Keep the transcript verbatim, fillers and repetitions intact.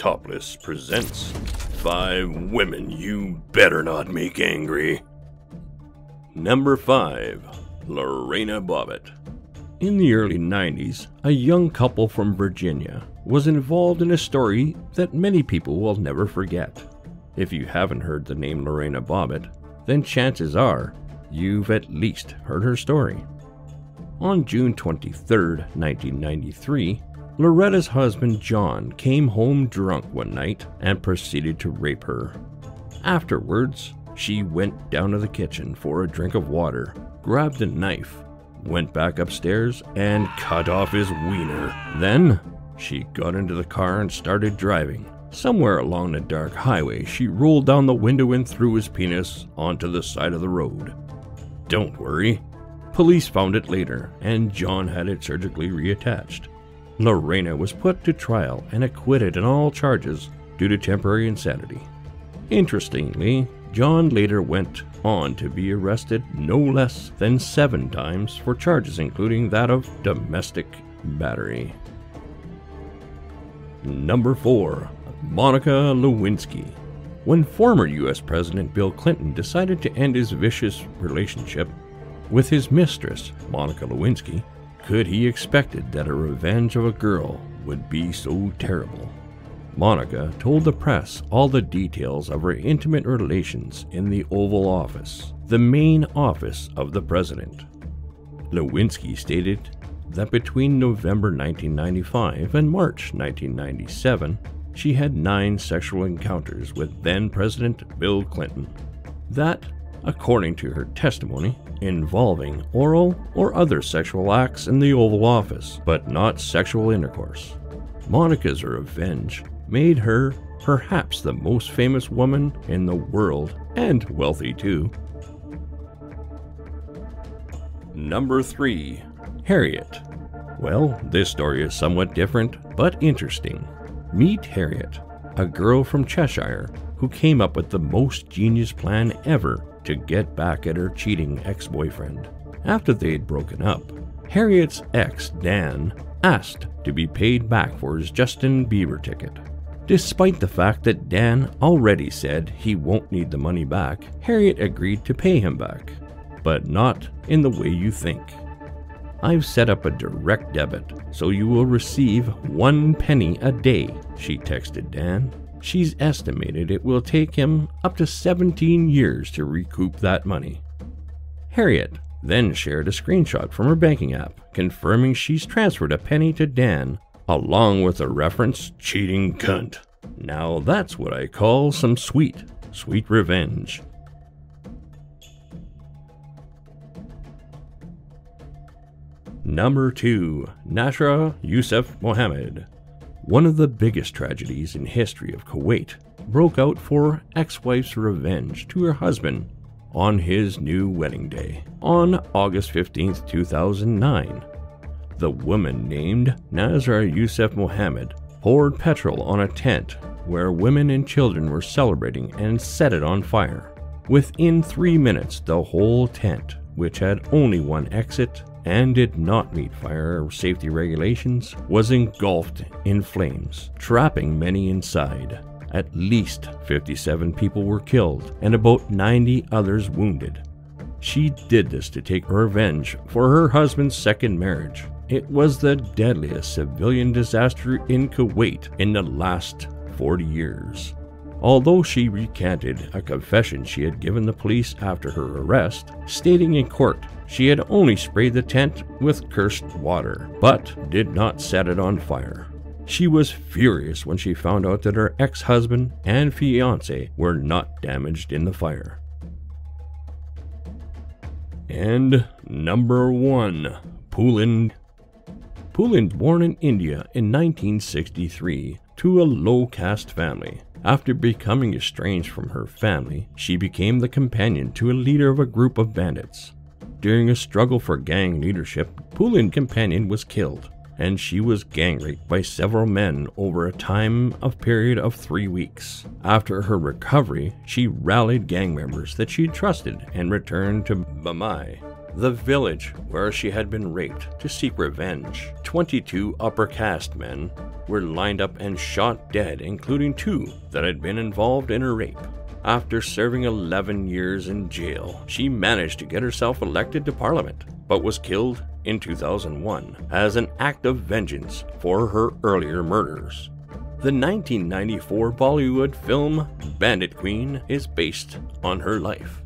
Topless presents Five Women You Better Not Make Angry. Number five. Lorena Bobbitt. In the early nineties, a young couple from Virginia was involved in a story that many people will never forget. If you haven't heard the name Lorena Bobbitt, then chances are you've at least heard her story. On June twenty-third, nineteen ninety-three, Lorena's husband John came home drunk one night and proceeded to rape her. Afterwards, she went down to the kitchen for a drink of water, grabbed a knife, went back upstairs and cut off his wiener. Then, she got into the car and started driving. Somewhere along the dark highway, she rolled down the window and threw his penis onto the side of the road. Don't worry. Police found it later, and John had it surgically reattached. Lorena was put to trial and acquitted on all charges due to temporary insanity. Interestingly, John later went on to be arrested no less than seven times for charges including that of domestic battery. Number four. Monica Lewinsky. When former U S President Bill Clinton decided to end his vicious relationship with his mistress, Monica Lewinsky, could he expected that a revenge of a girl would be so terrible? Monica told the press all the details of her intimate relations in the Oval Office, the main office of the president. Lewinsky stated that between November nineteen ninety-five and March nineteen ninety-seven, she had nine sexual encounters with then-President Bill Clinton. That, according to her testimony, involving oral or other sexual acts in the Oval Office, but not sexual intercourse. Monica's revenge made her perhaps the most famous woman in the world, and wealthy too. Number three. Harriet. Well, this story is somewhat different, but interesting. Meet Harriet, a girl from Cheshire who came up with the most genius plan ever to get back at her cheating ex-boyfriend. After they'd broken up, Harriet's ex, Dan, asked to be paid back for his Justin Bieber ticket. Despite the fact that Dan already said he won't need the money back, Harriet agreed to pay him back, but not in the way you think. "I've set up a direct debit, so you will receive one penny a day," she texted Dan. She's estimated it will take him up to seventeen years to recoup that money. Harriet then shared a screenshot from her banking app, confirming she's transferred a penny to Dan, along with a reference, "cheating cunt." Now that's what I call some sweet, sweet revenge. Number two. Nasra Yussef Mohammed. One of the biggest tragedies in history of Kuwait broke out for ex-wife's revenge to her husband on his new wedding day. On August fifteenth, two thousand nine, the woman named Nasra Yussef Mohammed poured petrol on a tent where women and children were celebrating and set it on fire. Within three minutes, the whole tent, which had only one exit and did not meet fire safety regulations, was engulfed in flames, trapping many inside. At least fifty-seven people were killed and about ninety others wounded. She did this to take revenge for her husband's second marriage. It was the deadliest civilian disaster in Kuwait in the last forty years. Although she recanted a confession she had given the police after her arrest, stating in court she had only sprayed the tent with cursed water, but did not set it on fire. She was furious when she found out that her ex-husband and fiancé were not damaged in the fire. And number one. Phoolan. Phoolan, born in India in nineteen sixty-three to a low-caste family. After becoming estranged from her family, she became the companion to a leader of a group of bandits. During a struggle for gang leadership, Phoolan's companion was killed, and she was gang raped by several men over a time of period of three weeks. After her recovery, she rallied gang members that she trusted and returned to Bamai, the village where she had been raped to seek revenge. twenty-two upper caste men were lined up and shot dead, including two that had been involved in her rape. After serving eleven years in jail, she managed to get herself elected to Parliament, but was killed in two thousand one as an act of vengeance for her earlier murders. The nineteen ninety-four Bollywood film Bandit Queen is based on her life.